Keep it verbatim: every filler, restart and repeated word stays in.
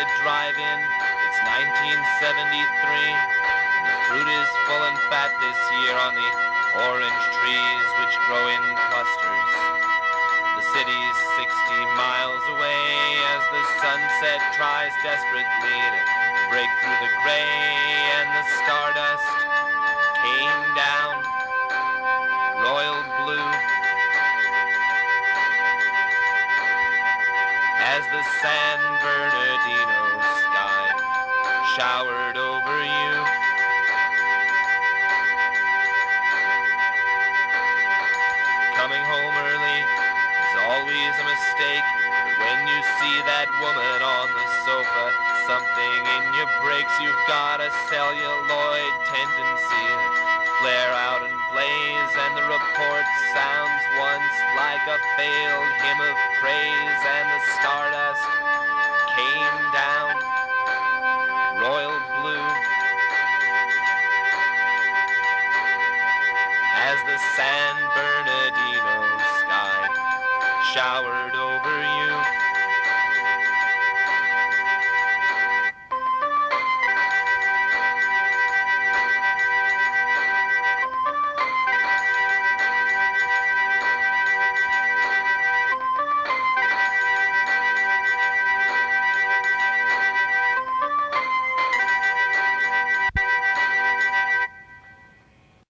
the drive-in. It's nineteen seventy-three. The fruit is full and fat this year on the orange trees which grow in clusters. The city's sixty miles away as the sunset tries desperately to break through the gray, and the stardust came down, royal blue, as the San Bernardino sky showered over you. Coming home early is always a mistake, but when you see that woman on the sofa, something in you breaks. You've got a celluloid tendency to flare out and blaze, and the report sounds once like a failed hymn of praise, and the stardust came down, royal blue, as the San Bernardino sky showered over you.